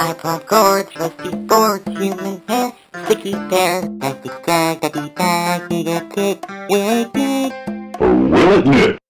I love gourds, rusty boards, human hair, sticky pear, and the crag, daddy, daddy, daddy, daddy, daddy, daddy,